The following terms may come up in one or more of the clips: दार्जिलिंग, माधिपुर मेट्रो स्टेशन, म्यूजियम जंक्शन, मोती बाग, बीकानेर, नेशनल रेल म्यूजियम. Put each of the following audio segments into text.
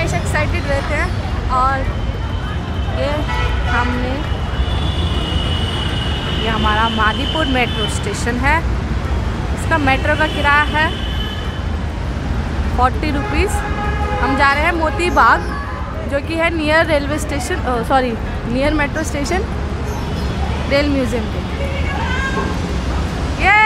हमेशा एक्साइटेड रहते हैं। और ये हमने ये हमारा माधिपुर मेट्रो स्टेशन है, इसका मेट्रो का किराया है 40 रुपीज़। हम जा रहे हैं मोती बाग, जो कि है near railway station, sorry near metro station, rail museum के। ये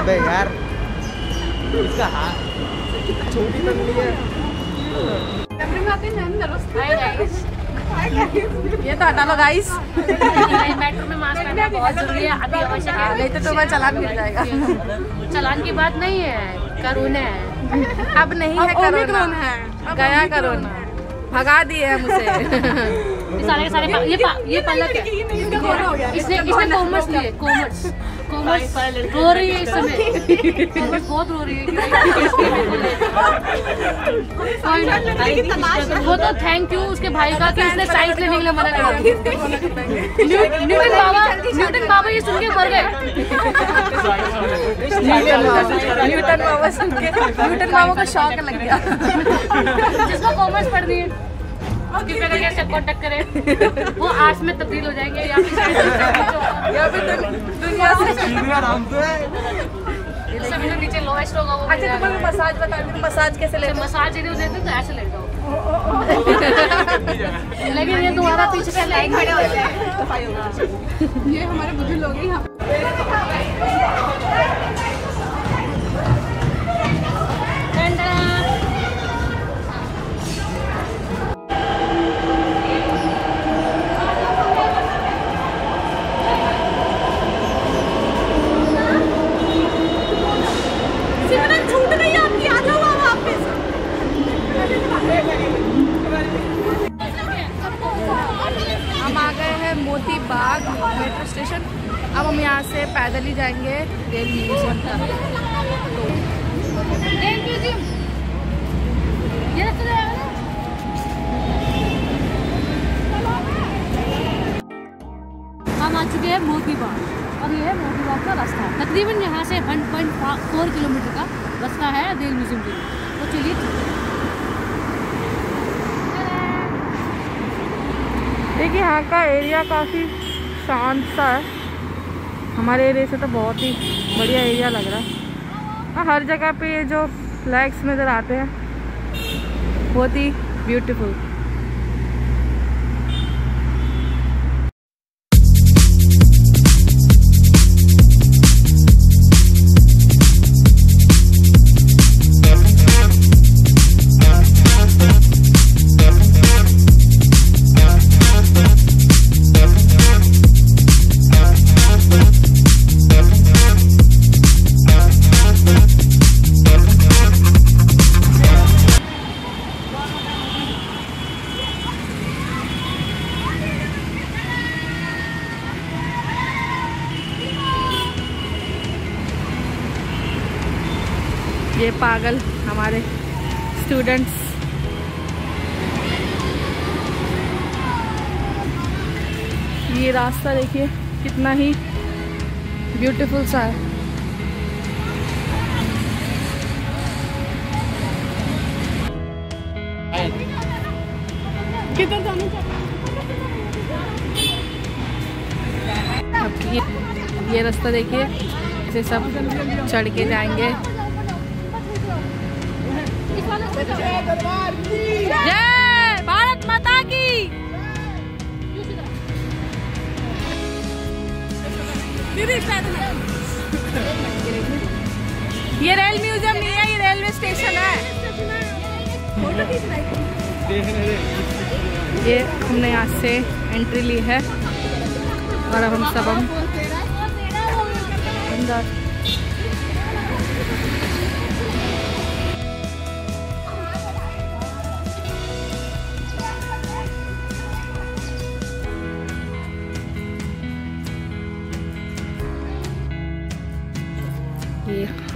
अबे यार इसका हाथ छोटी बंदी है। ये तो हटा लो गाइस, मेट्रो में मास्क पहनना बहुत जरूरी है, अभी आवश्यक है, नहीं तो तुम्हें चालान मिल जाएगा। चालान की बात नहीं है, कोरोना है, अब नहीं है कोरोना है, गया कोरोना, भगा दिए है मुझे सारे ये पलक है, इसने कॉमर्स लिए, कॉमर्स रो रही है इस समय, कॉमर्स बहुत रो रही है। वो तो थैंक यू उसके भाई का कि इसने साइंस लेने के लिए मना कर दिया। न्यूटन बाबा ये सुन के मर गए। न्यूटन बाबा का शौक लग गया जिसको कॉमर्स पढ़ रही है। कैसे कांटेक्ट करें, वो आर्ट्स में तब्दील हो जाएंगे या फिर नीचे लोएस्ट होगा वो। अच्छा तुम्हें मसाज बता दो, मसाज कैसे लेते हो? मसाज यदि देते तो ऐसे लेट जाओ, लेकिन ये दोबारा पीछे से लाइन खड़े हो जाए। ये हमारे बुजुर्ग लोग हैं यहाँ। मोती बाग मेट्रो स्टेशन, अब हम यहाँ से पैदल ही जाएंगे रेल म्यूजियम तक। रेल म्यूजियम हम आ चुके हैं मोती बाग। अब ये है मोती बाग का रास्ता, तकरीबन यहाँ से 1.4 किलोमीटर का रास्ता है रेल म्यूजियम के लिए। तो चलिए देखिए, यहाँ का एरिया काफ़ी शांत सा है, हमारे एरिया से तो बहुत ही बढ़िया एरिया लग रहा है। और हर जगह पे ये जो फ्लैग्स नज़र आते हैं बहुत ही ब्यूटीफुल। ये पागल हमारे स्टूडेंट्स। ये रास्ता देखिए कितना ही ब्यूटीफुल सा है। किधर जाना चाहिए? ये रास्ता देखिए, इसे सब चढ़ के जाएंगे। जय भारत माता की। ये रेल म्यूजियम नहीं है, ये रेलवे स्टेशन है। ये हमने यहाँ से एंट्री ली है और अब हम सब अंदर।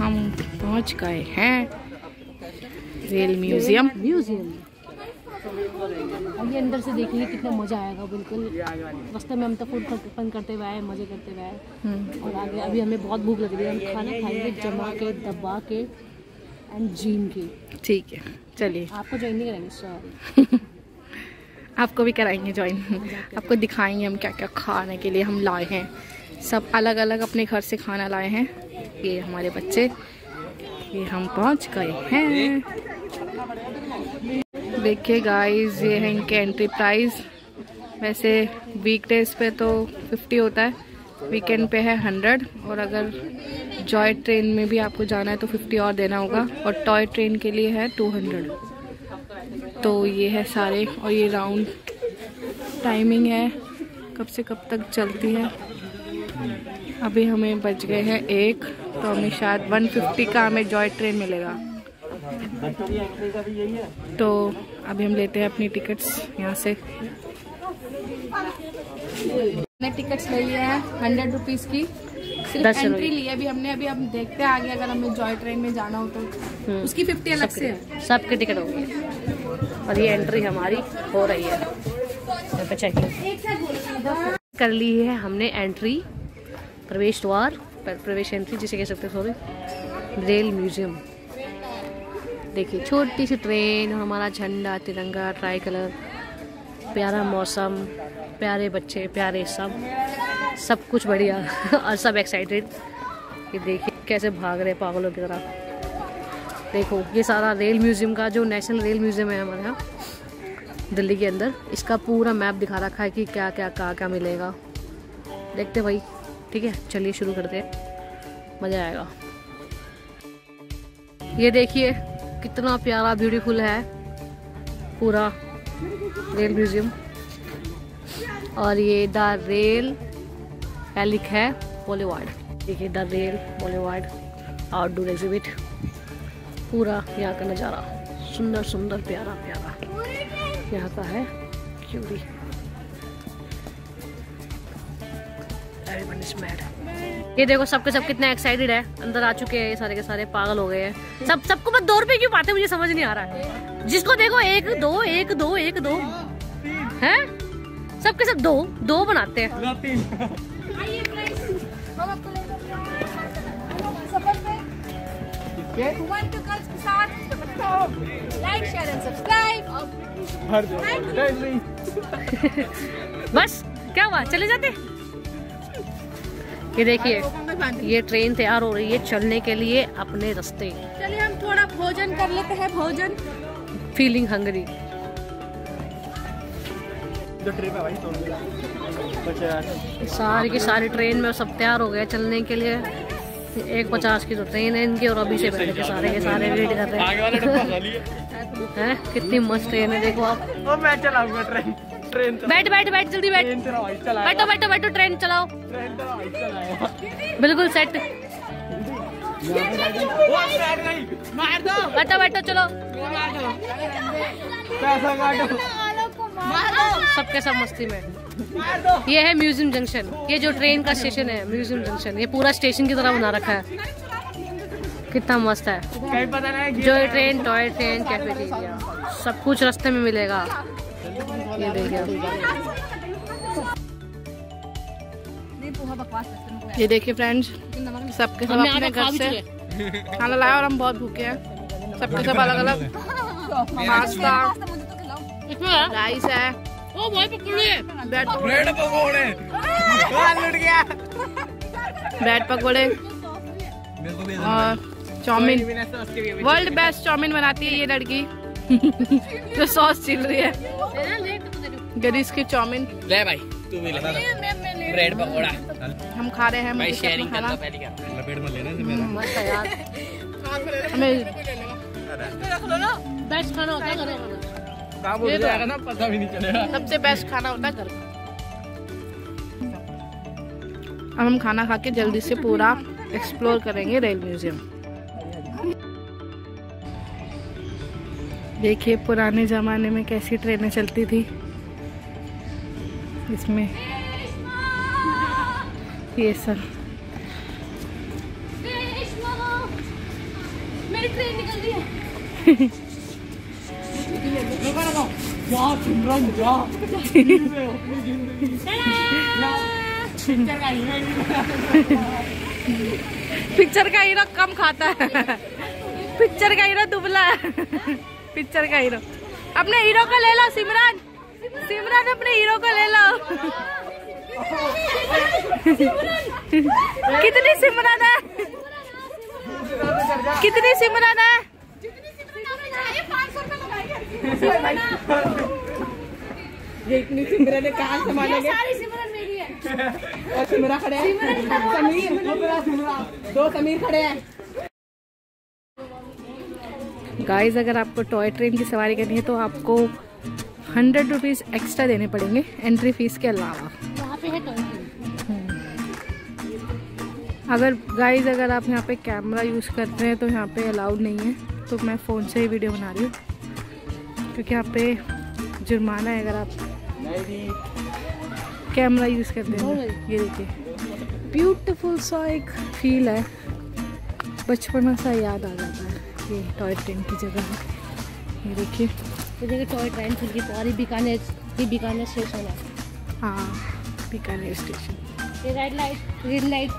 हम पहुंच गए हैं रेल म्यूजियम। और ये अंदर से देखेंगे कितना मजा आएगा। बिल्कुल रास्ते में हम तो फूड फन करते हुए आए, मजे करते हुए आए और आगे अभी हमें बहुत भूख लग रही है, हम खाना खाएंगे जमा के दबा के एंड जीम के। ठीक है चलिए, आपको ज्वाइन नहीं कराएंगे आपको भी कराएंगे ज्वाइन, आपको दिखाएंगे हम क्या क्या खाने के लिए हम लाए हैं। सब अलग अलग अपने घर से खाना लाए हैं। ये हमारे बच्चे, ये हम पहुंच गए हैं। देखिए गाइस ये है इनके एंट्री प्राइस। वैसे वीकडेज पे तो 50 होता है, वीकेंड पे है 100 और अगर जॉय ट्रेन में भी आपको जाना है तो 50 और देना होगा और टॉय ट्रेन के लिए है 200। तो ये है सारे और ये राउंड टाइमिंग है, कब से कब तक चलती है। अभी हमें बच गए हैं 1, तो हमें शायद 150 का हमें जॉय ट्रेन मिलेगा। तो अभी हम लेते हैं अपनी टिकट्स यहाँ से। हमने टिकट्स ले लिया है 100 रुपीज़ की, सिर्फ एंट्री ली है अभी हमने। अभी हम देखते हैं आगे अगर हमें जॉय ट्रेन में जाना हो तो उसकी 50 अलग से है, सबके टिकट होगी। और ये एंट्री हमारी हो रही है, कर ली है हमने एंट्री, प्रवेश द्वार पर प्रवेश एंट्री जिसे कह सकते हैं, सॉरी, रेल म्यूजियम। देखिए छोटी सी ट्रेन, हमारा झंडा, तिरंगा, ट्राई कलर, प्यारा मौसम, प्यारे बच्चे, प्यारे सब कुछ बढ़िया और सब एक्साइटेड। ये देखिए कैसे भाग रहे पागलों की तरह। देखो ये सारा रेल म्यूजियम का, जो नेशनल रेल म्यूजियम है हमारे यहाँ दिल्ली के अंदर, इसका पूरा मैप दिखा रखा है कि क्या क्या कहाँ क्या मिलेगा। देखते भाई, ठीक है चलिए शुरू करते हैं, मज़ा आएगा। ये देखिए कितना प्यारा ब्यूटीफुल है पूरा रेल म्यूजियम। और ये द रेल पैलिक है बॉलीवुड, देखिए the rail Bollywood outdoor exhibit. पूरा यहाँ का नज़ारा सुंदर सुंदर प्यारा प्यारा यहाँ का है। क्यूरी ये देखो सबके सब कितना एक्साइटेड है, अंदर आ चुके हैं, ये सारे के सारे पागल हो गए हैं। सबको बस 2 रुपए क्यों पाते, मुझे समझ नहीं आ रहा है। जिसको देखो 1 2 1 2 1 2 है, सबके सब 2 2 बनाते हैं। बस क्या हुआ, चले जाते। ये देखिए ये ट्रेन तैयार हो रही है चलने के लिए अपने रास्ते। चलिए हम थोड़ा भोजन कर लेते हैं, भोजन। Feeling hungry. सारी की सारी ट्रेन में सब तैयार हो गए चलने के लिए। 1:50 की तो ट्रेन है इनकी और अभी से बैठे के सारे वेट कर रहे हैं। कितनी मस्त ट्रेन है, देखो आप। मैं चलाऊंगा ट्रेन, ट्रेन बैठ बैठ बैठ जल्दी बैठ, बैठो बैठो बैठो, ट्रेन चलाओ बिल्कुल सेट, बैठो बैठो चलो। सबके सब मस्ती में। ये है म्यूजियम जंक्शन, ये जो ट्रेन का स्टेशन है म्यूजियम जंक्शन, ये पूरा स्टेशन की तरह बना रखा है। कितना मस्त है, जो ट्रेन, टॉय ट्रेन, कैफेटेरिया, सब कुछ रास्ते में मिलेगा। ये देखिए, फ्रेंड्स सबके सब अपने घर से खाना लाया और हम बहुत भूखे हैं। सबके सब अलग अलग पास्ता, राइस है, ब्रेड पकौड़े और चाउमीन। वर्ल्ड बेस्ट चाउमीन बनाती है ये लड़की जो सॉस छिल रही है। गरीस के चाउमीन ले भाई, तू भी ले, ब्रेड पकौड़ा हम खा रहे हैं। भाई शेयरिंग करना, पहली बार लपेट में लेना से मेरा मत यार। हमें बेस्ट खाना होता है घर का, क्या बोल रहा है ना पता भी नहीं चलेगा। सबसे बेस्ट खाना होता है घर का। अब हम खाना खा के जल्दी से पूरा एक्सप्लोर करेंगे रेल म्यूजियम। देखिए पुराने ज़माने में कैसी ट्रेनें चलती थी। इसमें ये सब मेरी ट्रेन निकल रही है। क्या सिमरन, क्या पिक्चर का हीरो कम खाता है, पिक्चर का हीरो दुबला है, पिक्चर का हीरो। अपने हीरो को ले लो सिमरन, सिमरन अपने हीरो को ले लो। कितनी सिमरन है, कितनी सिमरन है? ये इतनी सिमरन है कहाँ संभालेंगे? और सिमरा खड़े हैं, समीर दो समीर खड़े हैं। गाइस अगर आपको टॉय ट्रेन की सवारी करनी है तो आपको 100 रुपीज एक्स्ट्रा देने पड़ेंगे एंट्री फीस के अलावा। वहाँ पे है टॉय ट्रेन। अगर गाइस अगर आप यहाँ पे कैमरा यूज करते हैं तो यहाँ पे अलाउड नहीं है, तो मैं फ़ोन से ही वीडियो बना रही हूँ क्योंकि यहाँ पे जुर्माना है अगर आप कैमरा यूज़ करते हैं। ये देखिए ब्यूटीफुल सा एक फील है, बचपना सा याद आ जाता है। ये टॉय ट्रेन की जगह है, ये देखिए, ये देखिए टॉय ट्रेन की सारी। बीकानेर, ये बीकानेर स्टेशन है। हाँ बीकानेर स्टेशन। ये red light green light,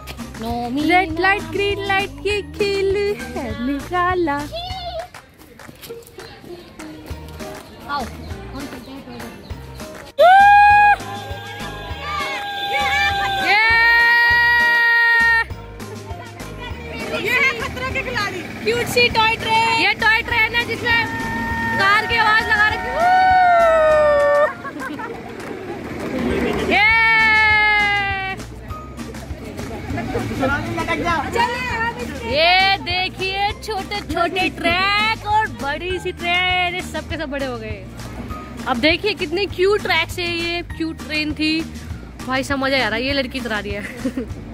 no मी रेड लाइट ग्रीन लाइट ये खेल है निकाला। आओ क्यूट सी टॉय ट्रेन। ये टॉय ट्रेन है जिसमें कार की आवाज लगा रखी। ये ये देखिए छोटे छोटे ट्रैक और बड़ी सी ट्रेन, सबके सब बड़े हो गए। अब देखिए कितने क्यूट ट्रैक से ये क्यूट ट्रेन थी। भाई समझ आ रहा है ये लड़की चला रही है।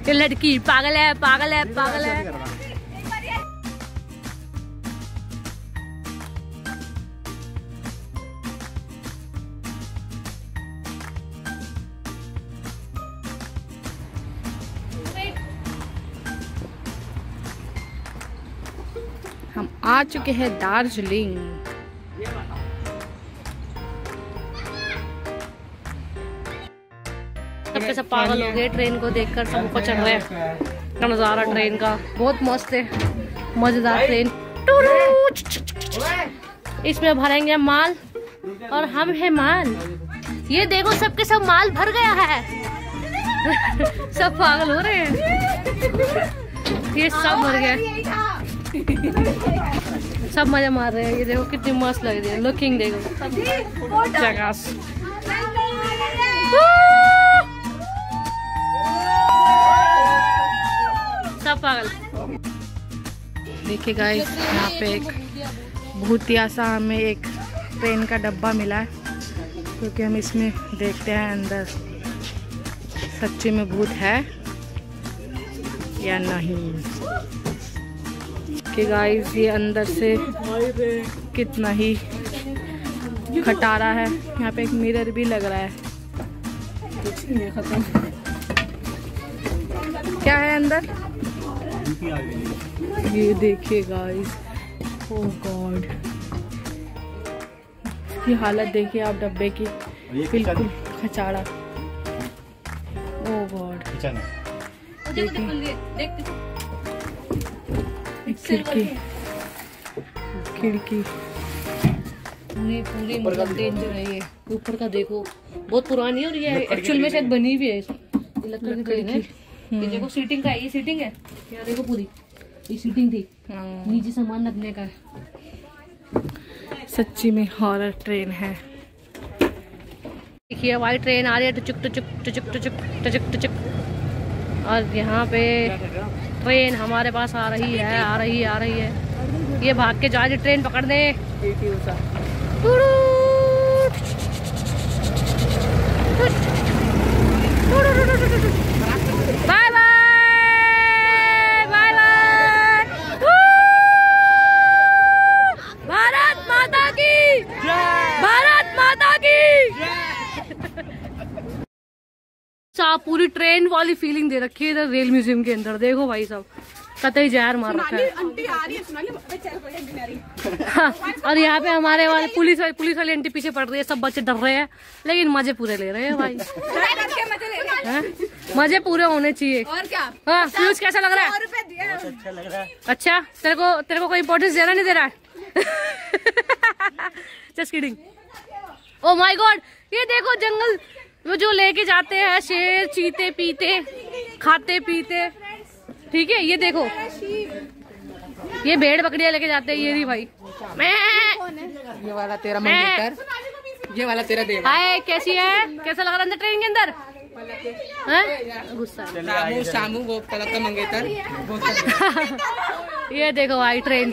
ये लड़की पागल है, पागल है, पागल है। हम आ चुके हैं दार्जिलिंग। सबके सब पागल हो गए ट्रेन को देखकर, सबको चढ़ रहे हैं। नजारा ट्रेन का बहुत मस्त है, मजेदार ट्रेन। इसमें भरेंगे माल और हम है माल। ये देखो सबके सब माल भर गया है। सब पागल हो रहे हैं, ये सब भर गया। सब मजा मार रहे हैं। ये देखो कितनी मस्त लग रही है लुकिंग। देखो चकास। सब पागल। देखिए गाइस यहाँ पे एक भूतिया सा हमें एक ट्रेन का डब्बा मिला है, क्योंकि हम इसमें देखते हैं अंदर सच्ची में भूत है या नहीं। गाइस ये अंदर से कितना ही खटारा है। यहाँ पे एक मिरर भी लग रहा है। क्या है अंदर? ये देखिए गाइस, ओह गॉड, इसकी हालत देखिए आप डब्बे की, बिल्कुल खचाड़ा। ओह गॉड। खिड़की खिड़की पूरी मतलब डेंजर है ये। ऊपर का देखो बहुत पुरानी है और ये एक्चुअल में शायद बनी भी है। लकड़ी की ट्रेन है ये। देखो सीटिंग का है, ये सीटिंग है यहाँ। देखो पूरी ये सीटिंग थी, नीचे सामान रखने का है। सच्ची में हॉरर ट्रेन है। देखिए हमारी ट्रेन आ रही है टुचुक टुचुक टुचुक टुचुक टुचुक टुचुक। और यहाँ पे ट्रेन हमारे पास आ रही है, आ रही है, आ रही है। ये भाग के जा रही ट्रेन पकड़ दे। Bye bye bye bye. Bharat माता की, भारत माता की। पूरी ट्रेन वाली फीलिंग दे रखी है इधर रेल म्यूजियम के अंदर। देखो भाई साहब कतई जार मार रखा है। आंटी आ रही है और यहाँ पे हमारे वाले पुलिस वाली आंटी पीछे पड़ रही है, सब बच्चे डर रहे हैं लेकिन मजे पूरे ले रहे हैं भाई। मजे पूरे होने चाहिए। और क्या फ्यूज कैसा लग रहा है? अच्छा, तेरे को कोई इम्पोर्टेंस देना नहीं दे रहा है? Just kidding. Oh my God, ये देखो जंगल वो जो लेके जाते हैं शेर, चीते पीते खाते पीते, ठीक है। ये देखो ये भेड़ बकरियां लेके जाते हैं। ये नहीं भाई, मैं ये वाला तेरा मंगेतर, ये वाला तेरा देव। हाय, कैसी है? कैसा लग रहा है अंदर ट्रेन के अंदर? गुस्सा सामू वो का मंगेतर। ये देखो भाई ट्रेन,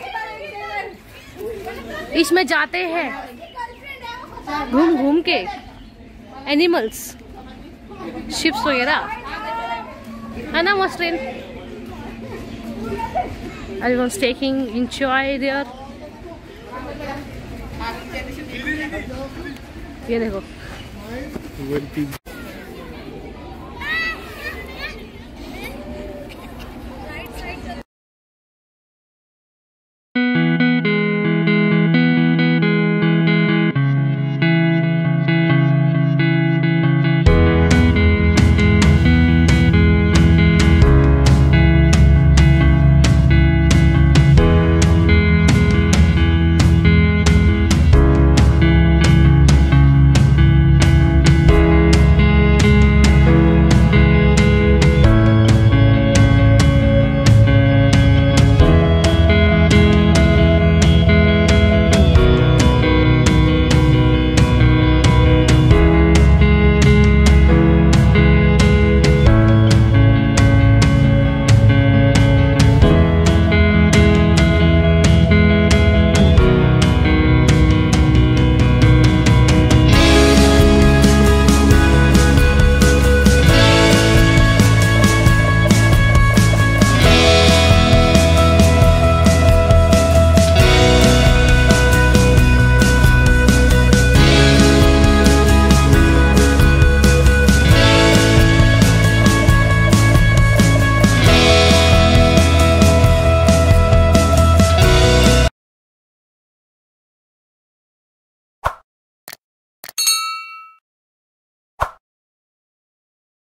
इसमें जाते हैं घूम घूम के एनिमल्स, शिप्स वगैरह, है ना मस्त train. Everyone's taking enjoy there। ये देखो